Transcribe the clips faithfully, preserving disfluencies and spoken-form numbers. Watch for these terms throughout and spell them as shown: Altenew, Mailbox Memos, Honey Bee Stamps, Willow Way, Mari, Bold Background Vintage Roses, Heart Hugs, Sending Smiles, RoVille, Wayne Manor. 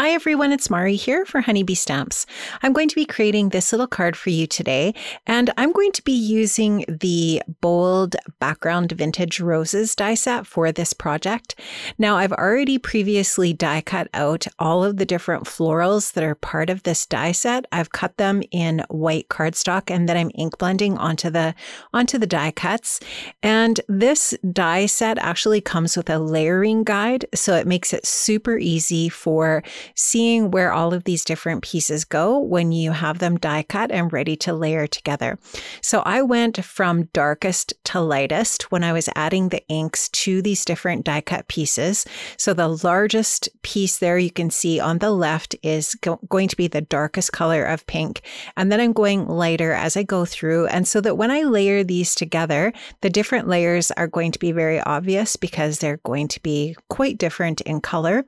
Hi everyone, it's Mari here for Honey Bee Stamps. I'm going to be creating this little card for you today, and I'm going to be using the Bold Background Vintage Roses die set for this project. Now, I've already previously die cut out all of the different florals that are part of this die set. I've cut them in white cardstock, and then I'm ink blending onto the, onto the die cuts. And this die set actually comes with a layering guide, so it makes it super easy for seeing where all of these different pieces go when you have them die cut and ready to layer together. So I went from darkest to lightest when I was adding the inks to these different die cut pieces. So the largest piece there you can see on the left is go going to be the darkest color of pink. And then I'm going lighter as I go through. And so that when I layer these together, the different layers are going to be very obvious because they're going to be quite different in color.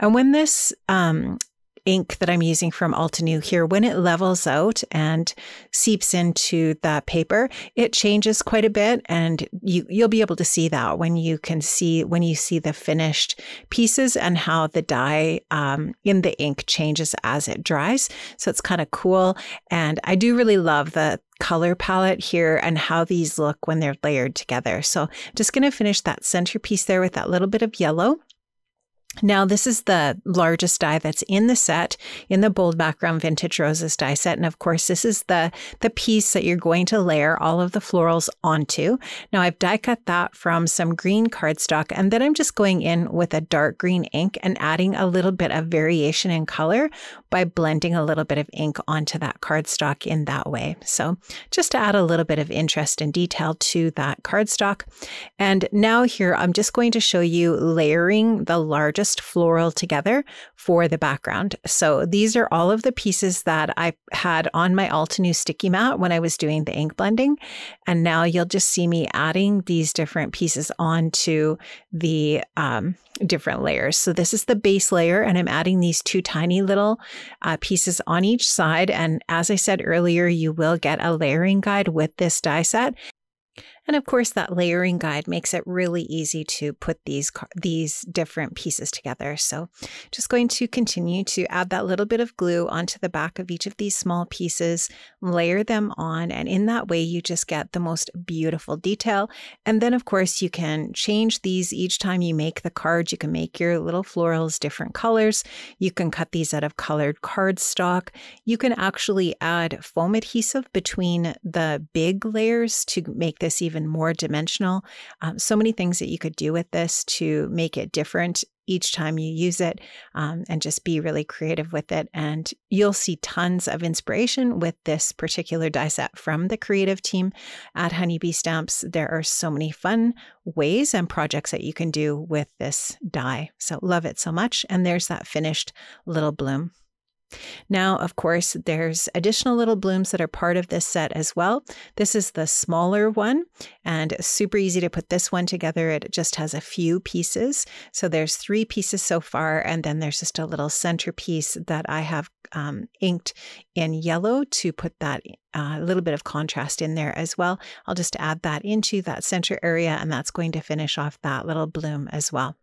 And when this Um, ink that I'm using from Altenew here, when it levels out and seeps into the paper, it changes quite a bit, and you, you'll be able to see that when you can see when you see the finished pieces and how the dye um, in the ink changes as it dries. So it's kind of cool, and I do really love the color palette here and how these look when they're layered together. So just going to finish that centerpiece there with that little bit of yellow. Now, this is the largest die that's in the set, in the Bold Background Vintage Roses die set. And of course, this is the, the piece that you're going to layer all of the florals onto. Now, I've die cut that from some green cardstock, and then I'm just going in with a dark green ink and adding a little bit of variation in color by blending a little bit of ink onto that cardstock in that way. So just to add a little bit of interest and detail to that cardstock. And now here, I'm just going to show you layering the largest floral together for the background. So these are all of the pieces that I had on my Altenew sticky mat when I was doing the ink blending. And now you'll just see me adding these different pieces onto the um, different layers. So this is the base layer, and I'm adding these two tiny little uh, pieces on each side. And as I said earlier, you will get a layering guide with this die set. And of course, that layering guide makes it really easy to put these, these different pieces together. So just going to continue to add that little bit of glue onto the back of each of these small pieces, layer them on, and in that way, you just get the most beautiful detail. And then, of course, you can change these each time you make the card. You can make your little florals different colors. You can cut these out of colored cardstock. You can actually add foam adhesive between the big layers to make this even Even more dimensional. Um, so many things that you could do with this to make it different each time you use it, um, and just be really creative with it. And you'll see tons of inspiration with this particular die set from the creative team at Honey Bee Stamps. There are so many fun ways and projects that you can do with this die. So love it so much. And there's that finished little bloom. Now, of course, there's additional little blooms that are part of this set as well. This is the smaller one, and super easy to put this one together. It just has a few pieces. So there's three pieces so far, and then there's just a little centerpiece that I have um, inked in yellow to put that a uh, little bit of contrast in there as well. I'll just add that into that center area, and that's going to finish off that little bloom as well.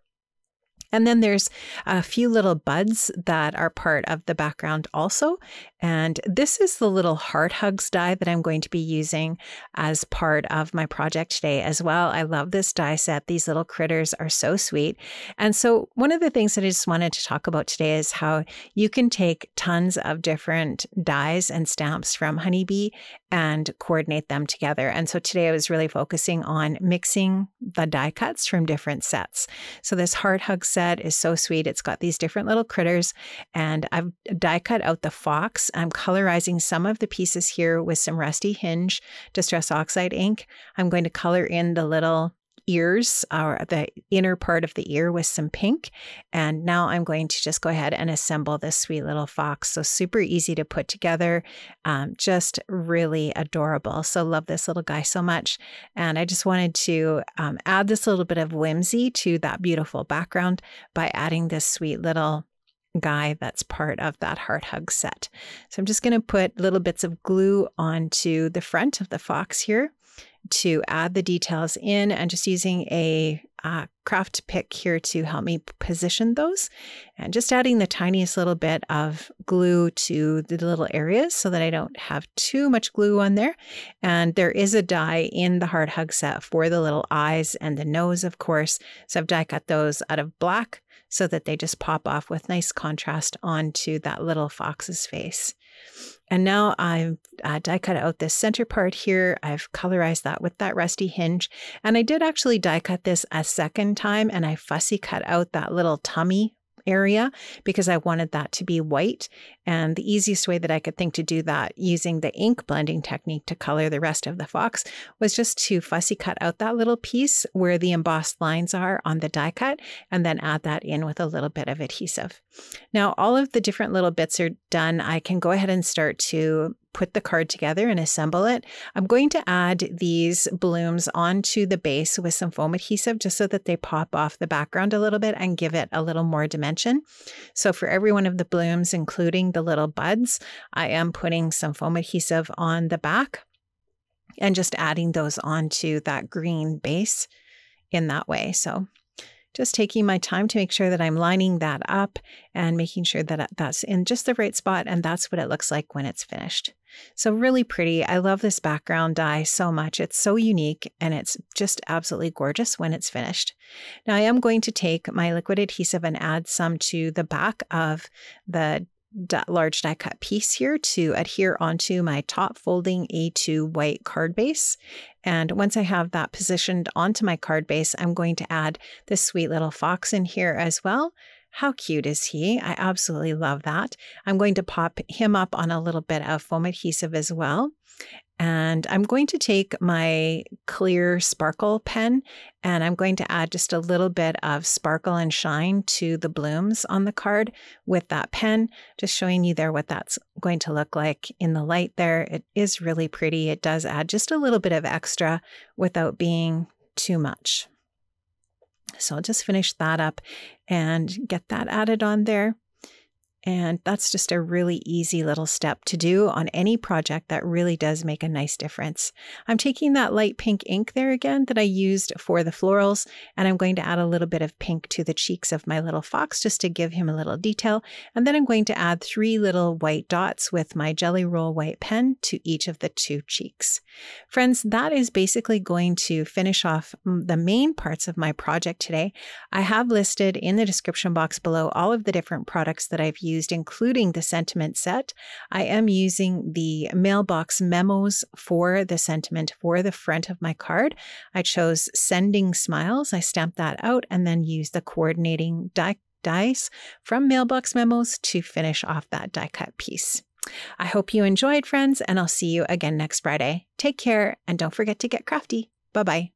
And then there's a few little buds that are part of the background also. And this is the little Heart Hugs die that I'm going to be using as part of my project today as well. I love this die set. These little critters are so sweet. And so one of the things that I just wanted to talk about today is how you can take tons of different dies and stamps from Honey Bee and coordinate them together. And so today I was really focusing on mixing the die cuts from different sets. So this Heart Hugs set is so sweet. It's got these different little critters, and I've die cut out the fox. I'm colorizing some of the pieces here with some Rusty Hinge Distress Oxide ink. I'm going to color in the little ears, or the inner part of the ear, with some pink. And now I'm going to just go ahead and assemble this sweet little fox. So super easy to put together, um, just really adorable. So love this little guy so much. And I just wanted to um, add this little bit of whimsy to that beautiful background by adding this sweet little guy that's part of that Heart Hug set. So I'm just going to put little bits of glue onto the front of the fox here to add the details in, and just using a uh, craft pick here to help me position those, and just adding the tiniest little bit of glue to the little areas so that I don't have too much glue on there. And there is a die in the Heart Hug set for the little eyes and the nose, of course. So I've die cut those out of black so that they just pop off with nice contrast onto that little fox's face. And now I've uh, die cut out this center part here. I've colorized that with that rusty hinge. And I did actually die cut this a second time, and I fussy cut out that little tummy area because I wanted that to be white. And the easiest way that I could think to do that using the ink blending technique to color the rest of the fox was just to fussy cut out that little piece where the embossed lines are on the die cut, and then add that in with a little bit of adhesive. Now all of the different little bits are done. I can go ahead and start to put the card together and assemble it. I'm going to add these blooms onto the base with some foam adhesive just so that they pop off the background a little bit and give it a little more dimension. So for every one of the blooms, including the little buds, I am putting some foam adhesive on the back and just adding those onto that green base in that way. So just taking my time to make sure that I'm lining that up and making sure that that's in just the right spot, and that's what it looks like when it's finished. So really pretty. I love this background die so much. It's so unique, and it's just absolutely gorgeous when it's finished. Now I am going to take my liquid adhesive and add some to the back of the large die cut piece here to adhere onto my top folding A two white card base. And once I have that positioned onto my card base, I'm going to add this sweet little fox in here as well. How cute is he? I absolutely love that. I'm going to pop him up on a little bit of foam adhesive as well. And I'm going to take my clear sparkle pen, and I'm going to add just a little bit of sparkle and shine to the blooms on the card with that pen. Just showing you there what that's going to look like in the light there. It is really pretty. It does add just a little bit of extra without being too much. So I'll just finish that up and get that added on there. And that's just a really easy little step to do on any project that really does make a nice difference. I'm taking that light pink ink there again that I used for the florals, and I'm going to add a little bit of pink to the cheeks of my little fox just to give him a little detail. And then I'm going to add three little white dots with my Jelly Roll white pen to each of the two cheeks. Friends, that is basically going to finish off the main parts of my project today. I have listed in the description box below all of the different products that I've used. Used, including the sentiment set. I am using the Mailbox Memos for the sentiment for the front of my card. I chose Sending Smiles. I stamped that out and then used the coordinating die dies from Mailbox Memos to finish off that die cut piece. I hope you enjoyed, friends, and I'll see you again next Friday. Take care, and don't forget to get crafty. Bye-bye.